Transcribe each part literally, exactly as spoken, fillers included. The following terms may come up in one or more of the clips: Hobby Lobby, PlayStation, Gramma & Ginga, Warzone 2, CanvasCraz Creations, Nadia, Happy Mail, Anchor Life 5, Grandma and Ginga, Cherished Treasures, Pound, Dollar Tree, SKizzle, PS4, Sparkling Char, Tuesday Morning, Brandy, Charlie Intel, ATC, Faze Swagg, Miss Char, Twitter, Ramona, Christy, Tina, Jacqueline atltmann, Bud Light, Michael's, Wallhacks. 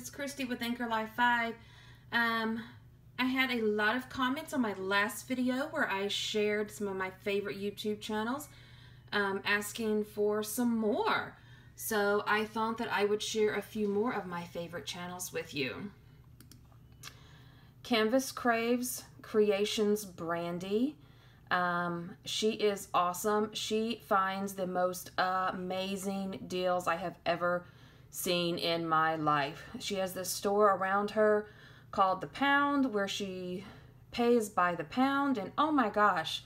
it's Christy with Anchor Life five. Um, I had a lot of comments on my last video where I shared some of my favorite YouTube channels um, asking for some more. So I thought that I would share a few more of my favorite channels with you. CanvasCraz Creations Brandy. Um, she is awesome. She finds the most amazing deals I have ever seen in my life. She has this store around her called the Pound where she pays by the pound, and oh my gosh,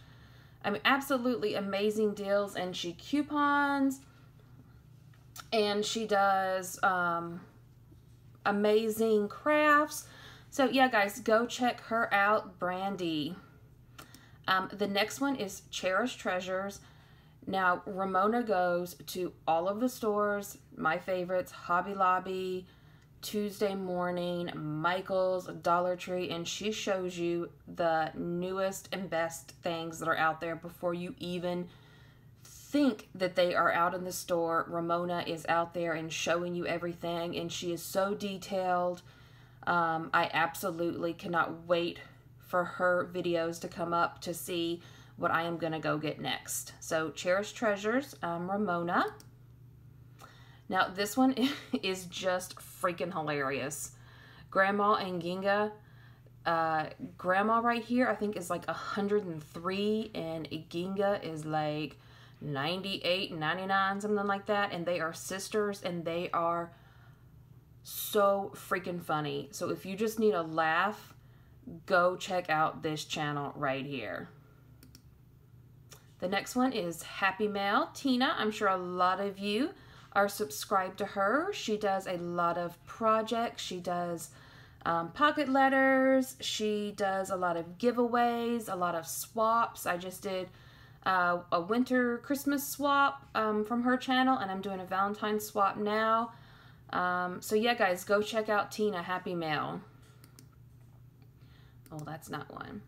I mean, absolutely amazing deals. And she coupons, and she does um, amazing crafts. So yeah, guys, go check her out, Brandy. Um, the next one is Cherished Treasures. Now, Ramona goes to all of the stores, my favorites, Hobby Lobby, Tuesday Morning, Michael's, Dollar Tree, and she shows you the newest and best things that are out there before you even think that they are out in the store. Ramona is out there and showing you everything, and she is so detailed. Um, I absolutely cannot wait for her videos to come up to see what I am gonna go get next. So Cherished Treasures, um, Ramona. Now this one is just freaking hilarious. Grandma and Ginga. Uh, Grandma right here I think is like one hundred and three, and Ginga is like ninety-eight, ninety-nine, something like that. And they are sisters, and they are so freaking funny. So if you just need a laugh, go check out this channel right here. The next one is Happy Mail. Tina, I'm sure a lot of you are subscribed to her. She does a lot of projects. She does um, pocket letters. She does a lot of giveaways, a lot of swaps. I just did uh, a winter Christmas swap um, from her channel, and I'm doing a Valentine's swap now. Um, so yeah, guys, go check out Tina, Happy Mail. Oh, that's not one.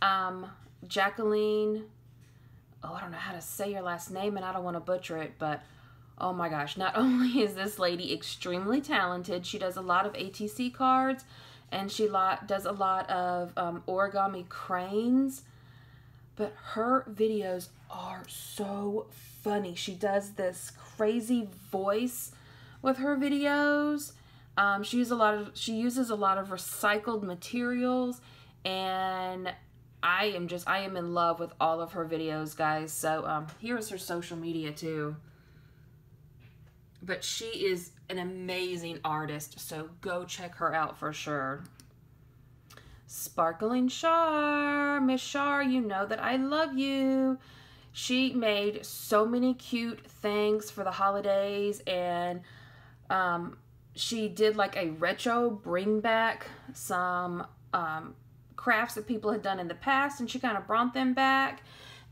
Um, Jacqueline... Oh, I don't know how to say your last name, and I don't want to butcher it, but oh my gosh, not only is this lady extremely talented, she does a lot of A T C cards, and she lot, does a lot of um, origami cranes, but her videos are so funny. She does this crazy voice with her videos. Um, she, uses a lot of, she uses a lot of recycled materials, and I am just, I am in love with all of her videos, guys. So um, here is her social media too. But she is an amazing artist, so go check her out for sure. Sparkling Char, Miss Char, you know that I love you. She made so many cute things for the holidays, and um, she did like a retro bring back some um, crafts that people had done in the past, and she kind of brought them back,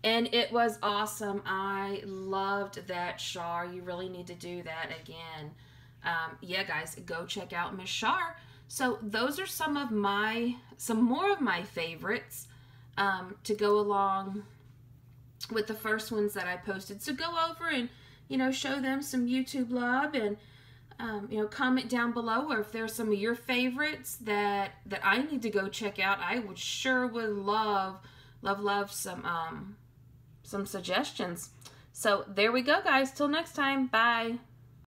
and it was awesome. I loved that, Char. You really need to do that again. Um, yeah, guys, go check out Miss Char. So those are some of my, some more of my favorites um, to go along with the first ones that I posted. So go over and, you know, show them some YouTube love, and Um, you know, comment down below, or if there's some of your favorites that that I need to go check out. I would sure would love, love, love some um, some suggestions. So there we go, guys. Till next time. Bye.